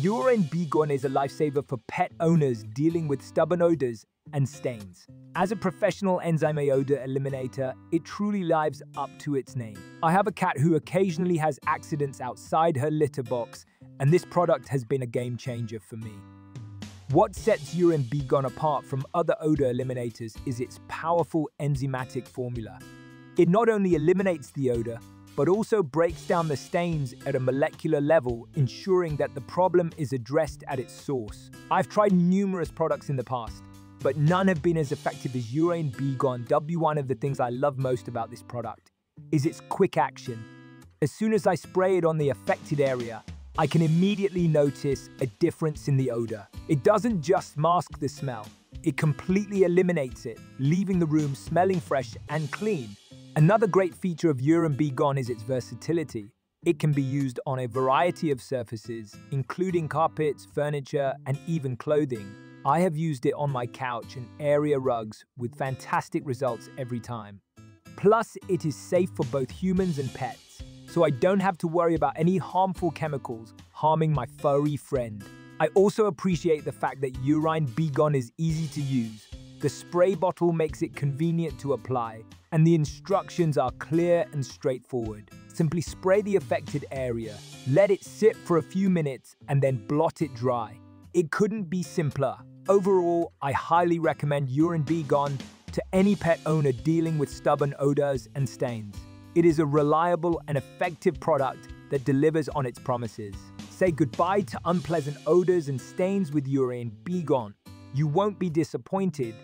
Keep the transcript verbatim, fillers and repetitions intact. Urine B-Gone is a lifesaver for pet owners dealing with stubborn odors and stains. As a professional enzyme odor eliminator, it truly lives up to its name. I have a cat who occasionally has accidents outside her litter box, and this product has been a game changer for me. What sets Urine B-Gone apart from other odor eliminators is its powerful enzymatic formula. It not only eliminates the odor, but also breaks down the stains at a molecular level, ensuring that the problem is addressed at its source. I've tried numerous products in the past, but none have been as effective as Urine B-Gone. One of the things I love most about this product is its quick action. As soon as I spray it on the affected area, I can immediately notice a difference in the odor. It doesn't just mask the smell, it completely eliminates it, leaving the room smelling fresh and clean. Another great feature of Urine B-Gone is its versatility. It can be used on a variety of surfaces, including carpets, furniture, and even clothing. I have used it on my couch and area rugs with fantastic results every time. Plus, it is safe for both humans and pets, so I don't have to worry about any harmful chemicals harming my furry friend. I also appreciate the fact that Urine B-Gone is easy to use. The spray bottle makes it convenient to apply, and the instructions are clear and straightforward. Simply spray the affected area, let it sit for a few minutes, and then blot it dry. It couldn't be simpler. Overall, I highly recommend Urine B-Gone to any pet owner dealing with stubborn odors and stains. It is a reliable and effective product that delivers on its promises. Say goodbye to unpleasant odors and stains with Urine B-Gone. You won't be disappointed,